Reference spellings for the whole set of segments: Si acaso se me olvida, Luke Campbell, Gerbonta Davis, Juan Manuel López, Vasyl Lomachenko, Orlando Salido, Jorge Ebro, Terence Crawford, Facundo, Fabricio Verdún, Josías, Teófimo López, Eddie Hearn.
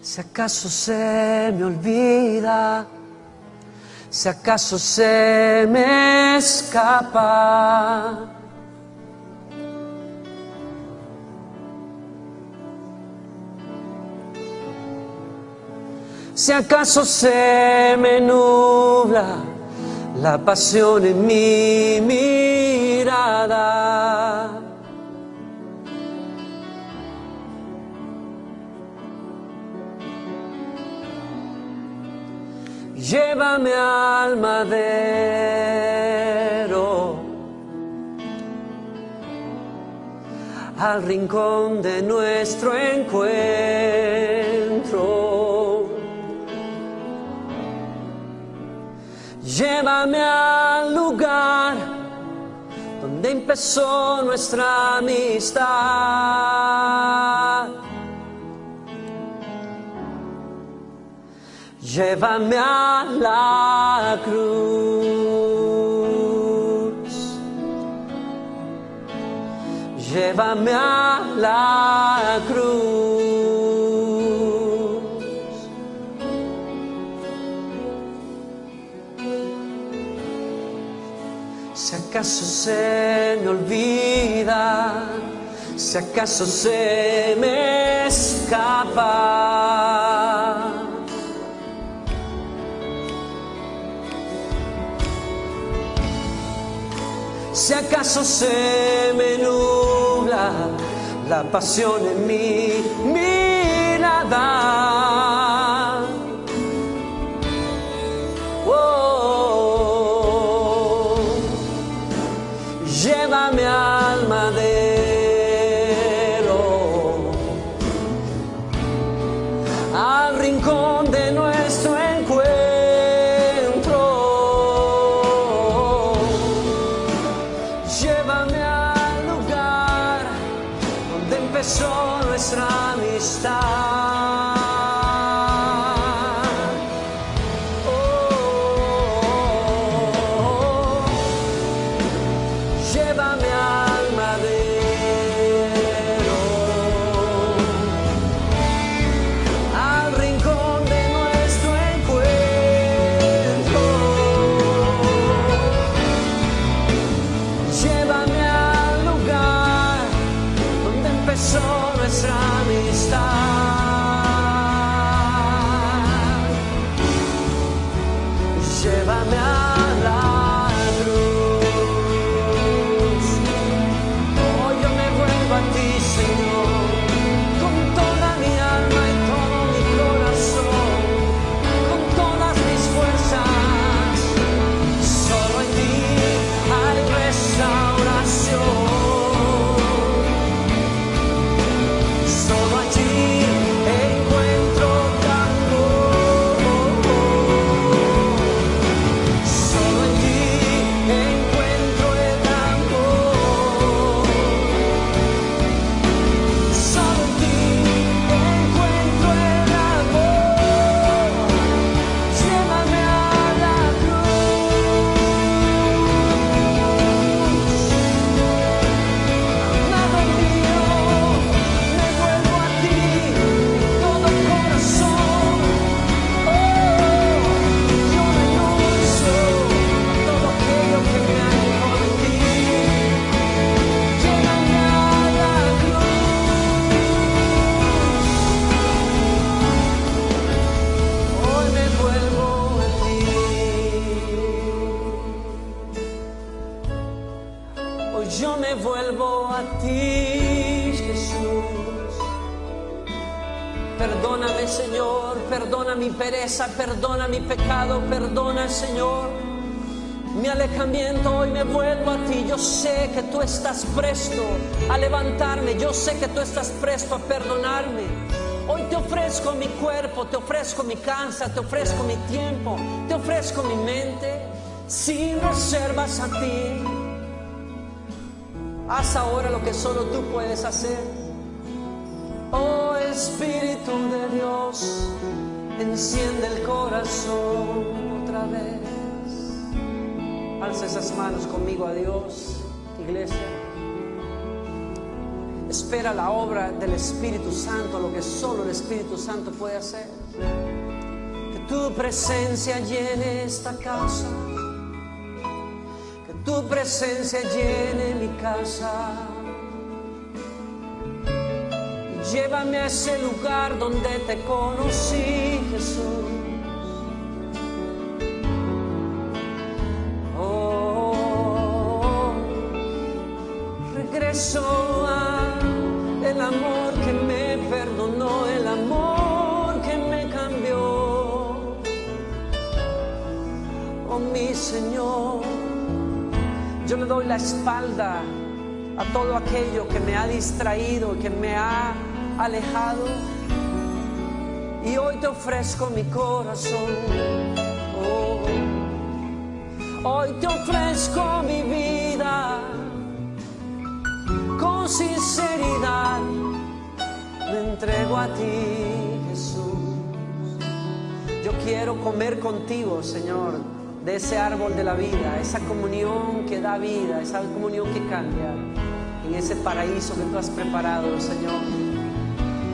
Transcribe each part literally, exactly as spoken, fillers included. Si acaso se me olvida, si acaso se me escapa. Si acaso se me nubla la pasión en mi mirada. Llévame al madero, al rincón de nuestro encuentro. Llévame al lugar donde empezó nuestra amistad. Llévame a la cruz, llévame a la cruz. Si acaso se me olvida, si acaso se me escapa. Si acaso se me nubla la pasión en mi mirada. Oh, oh, oh. Llévame al madero, al rincón de nuestro encuentro. Llévame al lugar donde empezó nuestra amistad. Oh, oh, oh, oh. Llévame al madero, al rincón de nuestro encuentro. Llévame empezó nuestra amistad. Llévame a la cruz. Hoy yo me vuelvo a ti, Señor, con toda mi alma y todo mi corazón, con todas mis fuerzas. Solo en ti hay restauración. Yo me vuelvo a ti, Jesús. Perdóname, Señor, perdona mi pereza, perdona mi pecado, perdona, Señor, mi alejamiento. Hoy me vuelvo a ti. Yo sé que tú estás presto a levantarme, yo sé que tú estás presto a perdonarme. Hoy te ofrezco mi cuerpo, te ofrezco mi casa, te ofrezco mi tiempo, te ofrezco mi mente, sin reservas a ti. Haz ahora lo que solo tú puedes hacer. Oh Espíritu de Dios, enciende el corazón otra vez. Alza esas manos conmigo a Dios, iglesia. Espera la obra del Espíritu Santo, lo que solo el Espíritu Santo puede hacer. Que tu presencia llene esta casa, que tu presencia llene mi casa. Llévame a ese lugar donde te conocí, Jesús. Oh, oh, oh. Regreso a el amor que me perdonó, el amor que me cambió. Oh, mi Señor, yo le doy la espalda a todo aquello que me ha distraído, que me ha alejado, y hoy te ofrezco mi corazón. Oh, hoy te ofrezco mi vida con sinceridad, me entrego a ti, Jesús. Yo quiero comer contigo, Señor, de ese árbol de la vida, esa comunión que da vida, esa comunión que cambia, en ese paraíso que tú has preparado, Señor.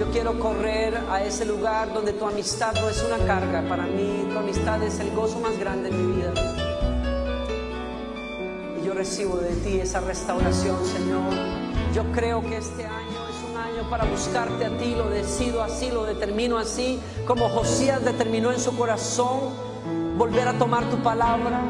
Yo quiero correr a ese lugar donde tu amistad no es una carga. Para mí tu amistad es el gozo más grande de mi vida. Y yo recibo de ti esa restauración, Señor. Yo creo que este año es un año para buscarte a ti. Lo decido así, lo determino así. Como Josías determinó en su corazón volver a tomar tu palabra,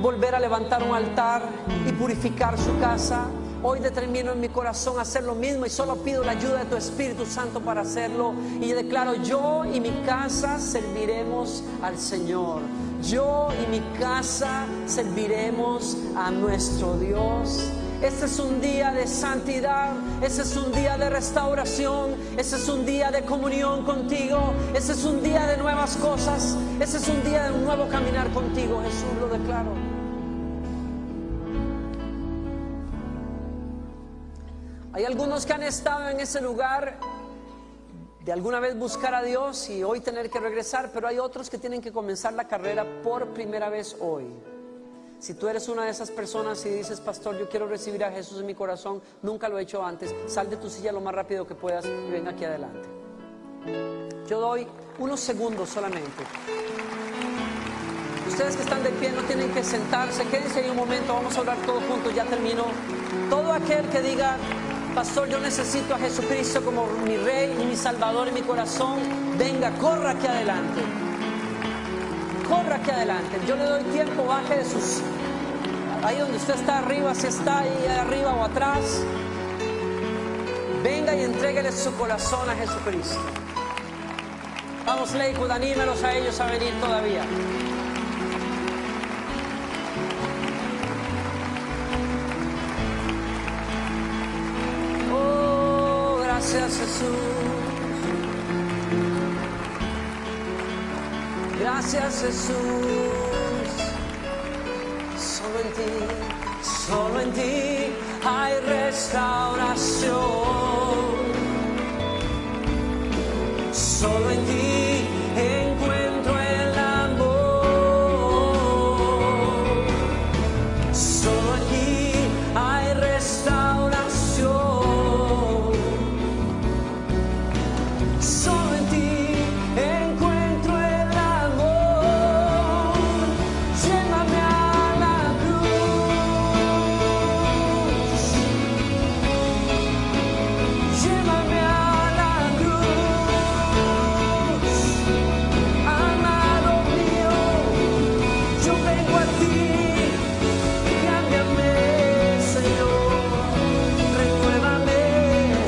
volver a levantar un altar y purificar su casa. Hoy determino en mi corazón hacer lo mismo, y solo pido la ayuda de tu Espíritu Santo para hacerlo. Y declaro: yo y mi casa serviremos al Señor. Yo y mi casa serviremos a nuestro Dios. Este es un día de santidad, este es un día de restauración, este es un día de comunión contigo, este es un día de nuevas cosas, este es un día de un nuevo caminar contigo, Jesús, lo declaro. Hay algunos que han estado en ese lugar de alguna vez buscar a Dios y hoy tener que regresar, pero hay otros que tienen que comenzar la carrera por primera vez hoy. Si tú eres una de esas personas y dices: pastor, yo quiero recibir a Jesús en mi corazón, nunca lo he hecho antes, sal de tu silla lo más rápido que puedas y ven aquí adelante. Yo doy unos segundos solamente. Ustedes que están de pie no tienen que sentarse, quédense ahí un momento, vamos a orar todos juntos, ya termino. Todo aquel que diga: pastor, yo necesito a Jesucristo como mi Rey y mi Salvador en mi corazón, venga, corra aquí adelante. Corra aquí adelante. Yo le doy tiempo, baje de sus... ahí donde usted está arriba, si está ahí arriba o atrás. Venga y entréguele su corazón a Jesucristo. Vamos, Leico, anímelos a ellos a venir todavía. Gracias, Jesús. Gracias, Jesús. Solo en ti, solo en ti hay restauración. Solo en ti encuentro el amor. Solo aquí hay restauración. Solo en ti encuentro el amor, llévame a la cruz, llévame a la cruz, amado mío, yo vengo a ti, cámbiame, Señor, renuévame,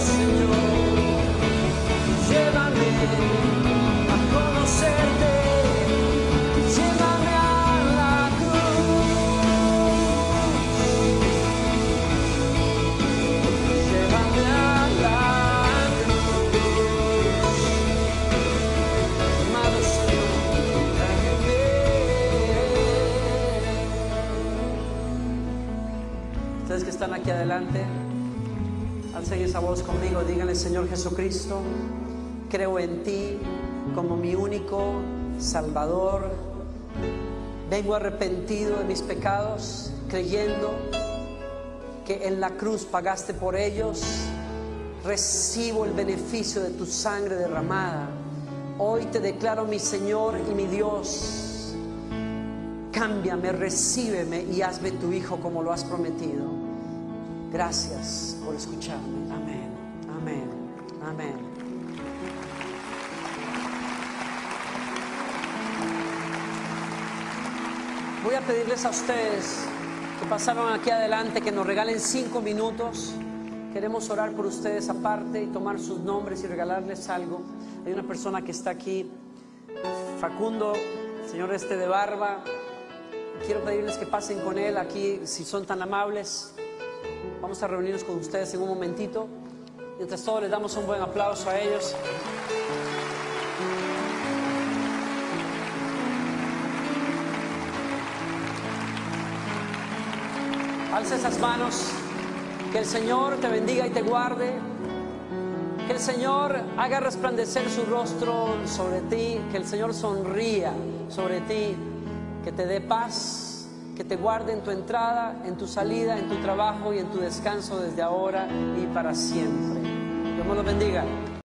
Señor. Llévame a conocerte, llévame a la cruz, llévame a la cruz, amado Señor, tráeme. Ustedes que están aquí adelante, alcen esa voz conmigo, díganle: Señor Jesucristo, creo en ti como mi único Salvador. Vengo arrepentido de mis pecados, creyendo que en la cruz pagaste por ellos. recibo el beneficio de tu sangre derramada. Hoy te declaro mi Señor y mi Dios. Cámbiame, recíbeme y hazme tu hijo como lo has prometido. Gracias por escucharme. Amén, amén, amén. Voy a pedirles a ustedes que pasaron aquí adelante que nos regalen cinco minutos. Queremos orar por ustedes aparte y tomar sus nombres y regalarles algo. Hay una persona que está aquí, Facundo, el señor este de barba. Quiero pedirles que pasen con él aquí, si son tan amables. Vamos a reunirnos con ustedes en un momentito. Mientras todos les damos un buen aplauso a ellos. Alza esas manos, que el Señor te bendiga y te guarde, que el Señor haga resplandecer su rostro sobre ti, que el Señor sonría sobre ti, que te dé paz, que te guarde en tu entrada, en tu salida, en tu trabajo y en tu descanso desde ahora y para siempre. Dios nos los bendiga.